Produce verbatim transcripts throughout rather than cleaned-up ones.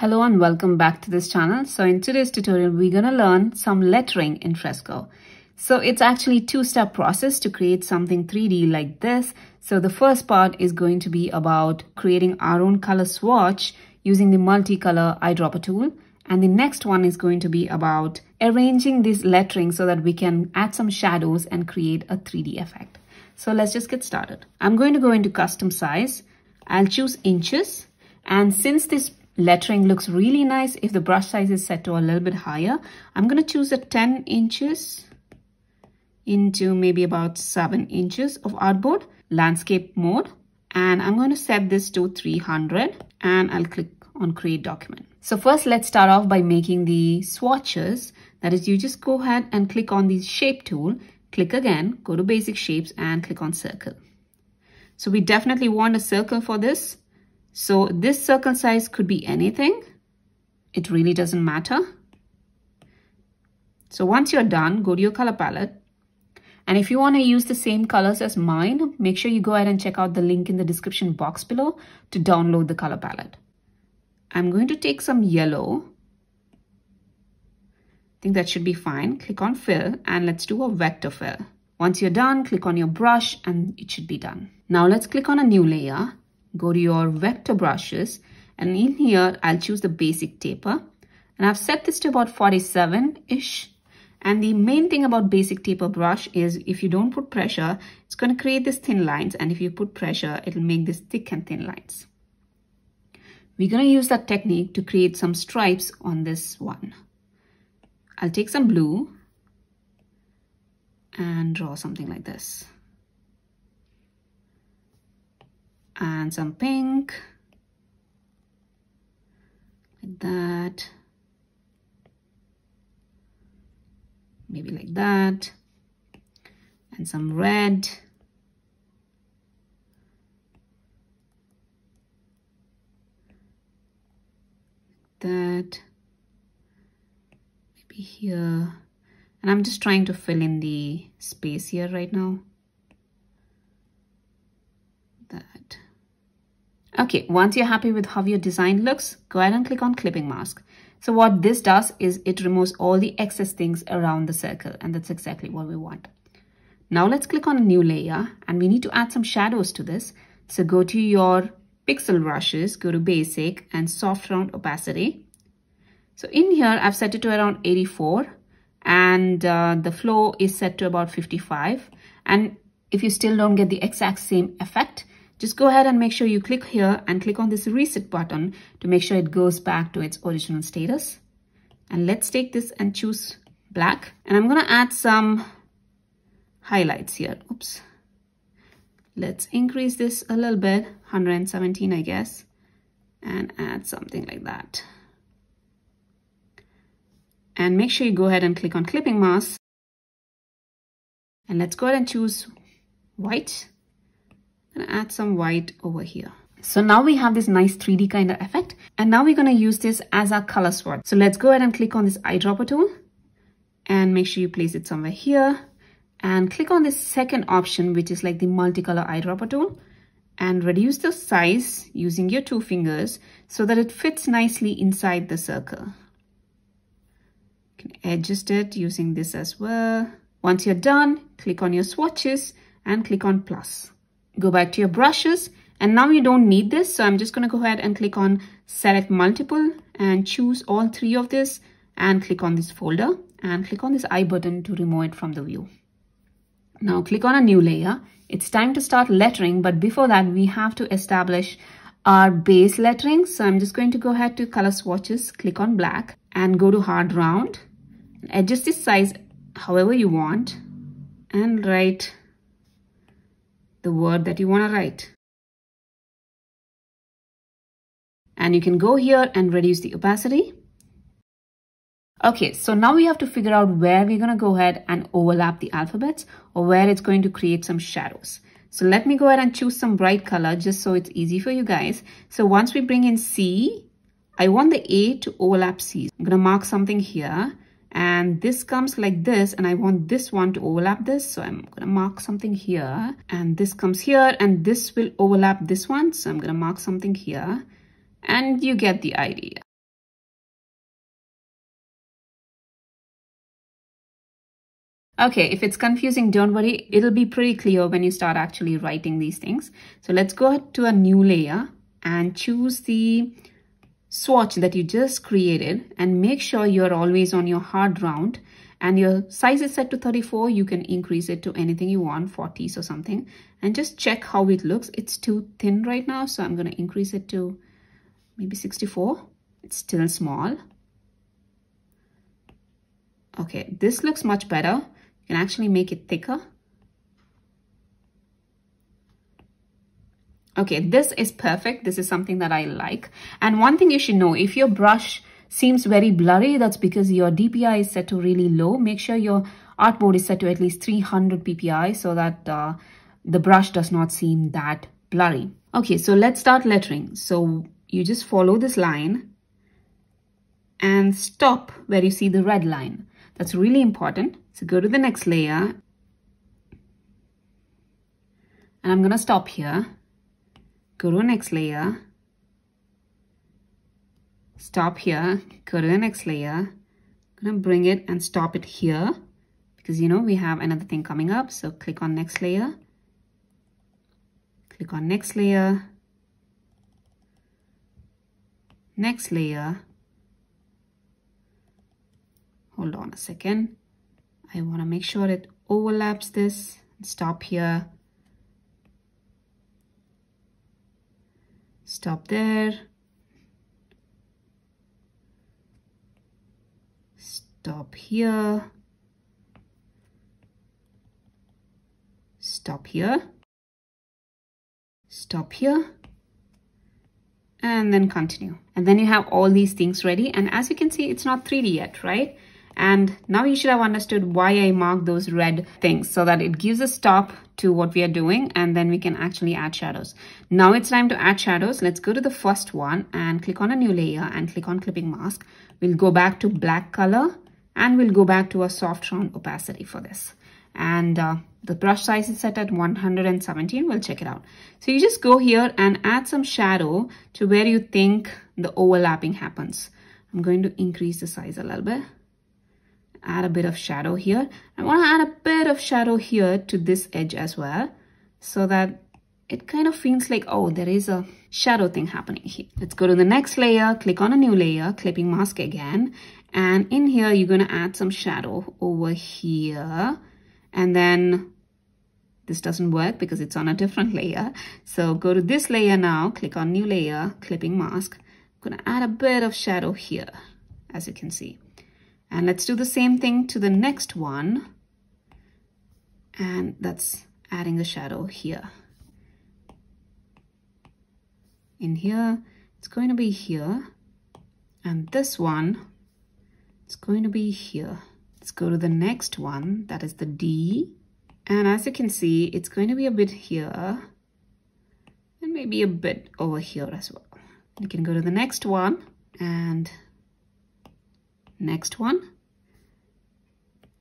Hello and welcome back to this channel. So in today's tutorial, we're going to learn some lettering in Fresco. So it's actually a two-step process to create something three D like this. So the first part is going to be about creating our own color swatch using the multicolor eyedropper tool. And the next one is going to be about arranging this lettering so that we can add some shadows and create a three D effect. So let's just get started. I'm going to go into custom size. I'll choose inches. And since this lettering looks really nice, if the brush size is set to a little bit higher, I'm going to choose a ten inches into maybe about seven inches of artboard, landscape mode. And I'm going to set this to three hundred and I'll click on create document. So first let's start off by making the swatches. That is, you just go ahead and click on the shape tool, click again, go to basic shapes and click on circle. So we definitely want a circle for this. So this circle size could be anything. It really doesn't matter. So once you're done, go to your color palette. And if you want to use the same colors as mine, make sure you go ahead and check out the link in the description box below to download the color palette. I'm going to take some yellow. I think that should be fine. Click on fill and let's do a vector fill. Once you're done, click on your brush and it should be done. Now let's click on a new layer. Go to your vector brushes and in here I'll choose the basic taper and I've set this to about forty-seven ish. And the main thing about basic taper brush is if you don't put pressure, it's going to create these thin lines, and if you put pressure, it'll make these thick and thin lines. We're going to use that technique to create some stripes on this one. I'll take some blue and draw something like this. And some pink, like that, maybe like that, and some red, like that, maybe here, and I'm just trying to fill in the space here right now. That. Okay, once you're happy with how your design looks, go ahead and click on clipping mask. So what this does is it removes all the excess things around the circle, and that's exactly what we want. Now let's click on a new layer and we need to add some shadows to this. So go to your pixel brushes, go to basic and soft round opacity. So in here, I've set it to around eighty-four and uh, the flow is set to about fifty-five. And if you still don't get the exact same effect, just go ahead and make sure you click here and click on this reset button to make sure it goes back to its original status. And let's take this and choose black. And I'm going to add some highlights here. Oops. Let's increase this a little bit, one hundred seventeen, I guess, and add something like that. And make sure you go ahead and click on clipping mask. And let's go ahead and choose white. Add some white over here. So now we have this nice three D kind of effect, and now we're going to use this as our color swatch. So let's go ahead and click on this eyedropper tool and make sure you place it somewhere here and click on this second option, which is like the multicolor eyedropper tool, and reduce the size using your two fingers so that it fits nicely inside the circle. You can adjust it using this as well. Once you're done, click on your swatches and click on plus. Go back to your brushes, and now you don't need this, so I'm just going to go ahead and click on select multiple and choose all three of this and click on this folder and click on this eye button to remove it from the view. Now click on a new layer. It's time to start lettering, but before that we have to establish our base lettering. So I'm just going to go ahead to color swatches, click on black and go to hard round, adjust this size however you want and write the word that you want to write. And you can go here and reduce the opacity. Okay, so now we have to figure out where we're going to go ahead and overlap the alphabets or where it's going to create some shadows. So let me go ahead and choose some bright color just so it's easy for you guys. So once we bring in C, I want the A to overlap C. I'm going to mark something here and this comes like this, and I want this one to overlap this, so I'm going to mark something here, and this comes here and this will overlap this one, so I'm going to mark something here, and you get the idea. Okay, if it's confusing, don't worry. It'll be pretty clear when you start actually writing these things. So let's go to a new layer and choose the swatch that you just created, and make sure you're always on your hard round, and your size is set to thirty-four. You can increase it to anything you want, forties or something, and just check how it looks. It's too thin right now, so I'm going to increase it to maybe sixty-four. It's still small. Okay, this looks much better. You can actually make it thicker. Okay, this is perfect. This is something that I like. And one thing you should know, if your brush seems very blurry, that's because your D P I is set to really low. Make sure your artboard is set to at least three hundred P P I so that uh, the brush does not seem that blurry. Okay, so let's start lettering. So you just follow this line and stop where you see the red line. That's really important. So go to the next layer. And I'm gonna stop here. Go to the next layer, stop here, go to the next layer. I'm gonna bring it and stop it here because you know we have another thing coming up. So click on next layer, click on next layer, next layer. Hold on a second. I wanna make sure it overlaps this. Stop here. Stop there, stop here, stop here, stop here, and then continue. And then you have all these things ready. And as you can see, it's not three D yet, right? And now you should have understood why I marked those red things, so that it gives a stop to what we are doing, and then we can actually add shadows. Now it's time to add shadows. Let's go to the first one and click on a new layer and click on clipping mask. We'll go back to black color and we'll go back to a soft round opacity for this. And uh, the brush size is set at one hundred seventeen. We'll check it out. So you just go here and add some shadow to where you think the overlapping happens. I'm going to increase the size a little bit. Add a bit of shadow here. I want to add a bit of shadow here to this edge as well, so that it kind of feels like, oh, there is a shadow thing happening here. Let's go to the next layer, click on a new layer, clipping mask again. And in here, you're going to add some shadow over here. And then this doesn't work because it's on a different layer. So go to this layer now, click on new layer, clipping mask. I'm going to add a bit of shadow here, as you can see. And let's do the same thing to the next one. And that's adding a shadow here. In here, it's going to be here. And this one, it's going to be here. Let's go to the next one, that is the D. And as you can see, it's going to be a bit here. And maybe a bit over here as well. You can go to the next one and next one,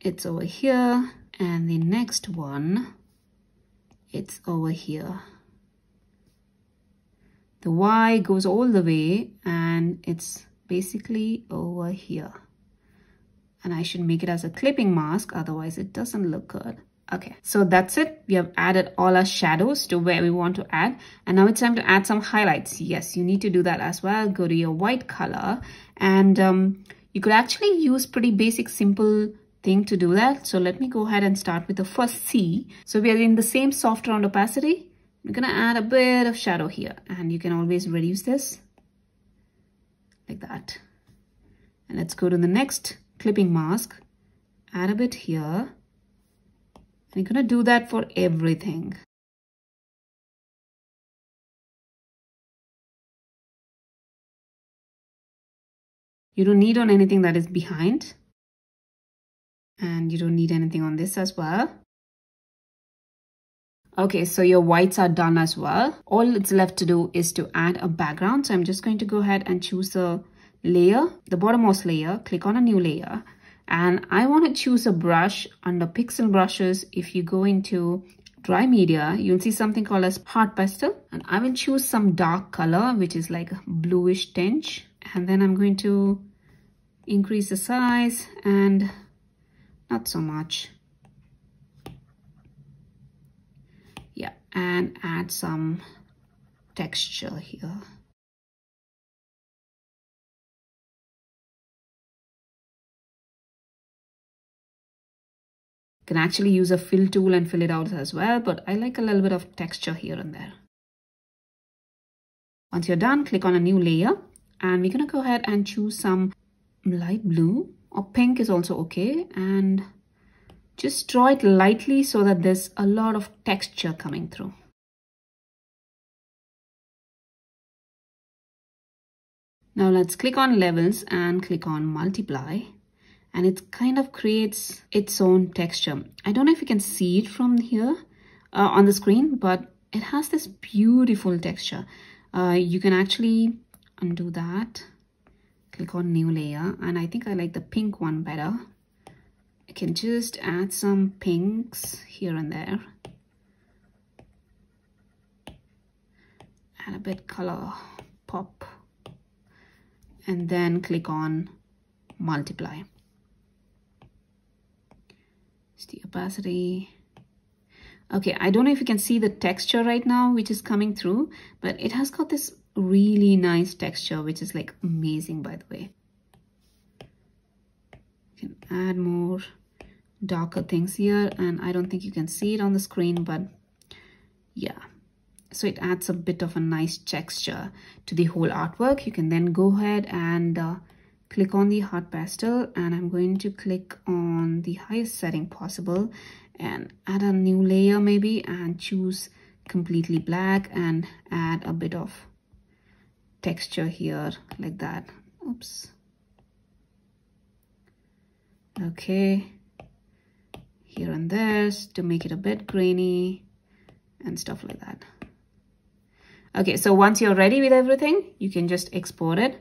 it's over here, and the next one, it's over here. The Y goes all the way and it's basically over here. And I should make it as a clipping mask, otherwise it doesn't look good. Okay, so that's it. We have added all our shadows to where we want to add. And now it's time to add some highlights. Yes, you need to do that as well. Go to your white color and um, you could actually use pretty basic, simple thing to do that. So let me go ahead and start with the first C. So we are in the same soft round opacity. We're going to add a bit of shadow here, and you can always reduce this like that. And let's go to the next clipping mask, add a bit here. And you're going to do that for everything. You don't need on anything that is behind, and you don't need anything on this as well. Okay, so your whites are done as well. All it's left to do is to add a background. So I'm just going to go ahead and choose a layer, the bottommost layer, click on a new layer. And I want to choose a brush under pixel brushes. If you go into dry media, you'll see something called as hard pastel. And I will choose some dark color, which is like a bluish tinge. And then I'm going to increase the size and not so much. and add some texture here. You can actually use a fill tool and fill it out as well, but I like a little bit of texture here and there. Once you're done, click on a new layer, and we're going to go ahead and choose some light blue, or pink is also okay, and just draw it lightly so that there's a lot of texture coming through. Now let's click on levels and click on multiply. And it kind of creates its own texture. I don't know if you can see it from here uh, on the screen, but it has this beautiful texture. Uh, you can actually undo that. Click on new layer, and I think I like the pink one better. I can just add some pinks here and there. Add a bit color pop, and then click on multiply. The opacity. Okay, I don't know if you can see the texture right now which is coming through, but it has got this really nice texture which is like amazing, by the way. You can add more darker things here, and I don't think you can see it on the screen, but yeah. So it adds a bit of a nice texture to the whole artwork. You can then go ahead and uh, click on the hard pastel, and I'm going to click on the highest setting possible and add a new layer maybe and choose completely black and add a bit of texture here like that. Oops. Okay. Here and there to make it a bit grainy and stuff like that. Okay, so once you're ready with everything, you can just export it.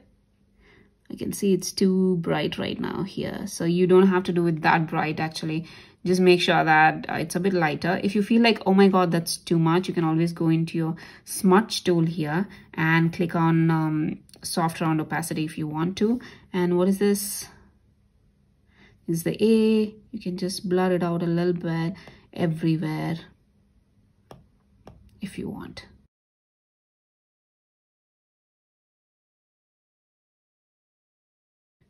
You can see it's too bright right now here, so you don't have to do it that bright actually. Just make sure that uh, it's a bit lighter. If you feel like, oh my god, that's too much, you can always go into your smudge tool here and click on um, soft round opacity if you want to. And what is this? This is the A. You can just blur it out a little bit everywhere if you want.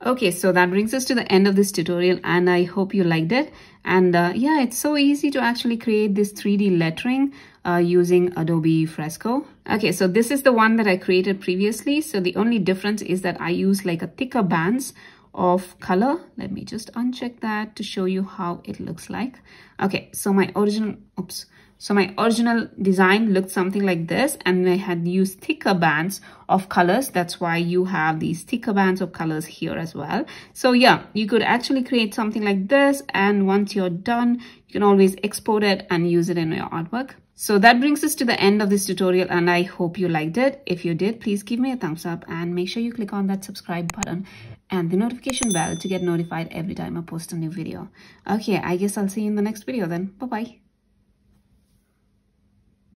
Okay, so that brings us to the end of this tutorial, and I hope you liked it. And uh, yeah, it's so easy to actually create this three D lettering uh, using Adobe Fresco. Okay, so this is the one that I created previously. So the only difference is that I use like a thicker bands of color. Let me just uncheck that to show you how it looks like. Okay, so my original, oops. So my original design looked something like this, and I had used thicker bands of colors. That's why you have these thicker bands of colors here as well. So yeah, you could actually create something like this, and once you're done, you can always export it and use it in your artwork. So that brings us to the end of this tutorial, and I hope you liked it. If you did, please give me a thumbs up and make sure you click on that subscribe button and the notification bell to get notified every time I post a new video. Okay, I guess I'll see you in the next video then. Bye-bye.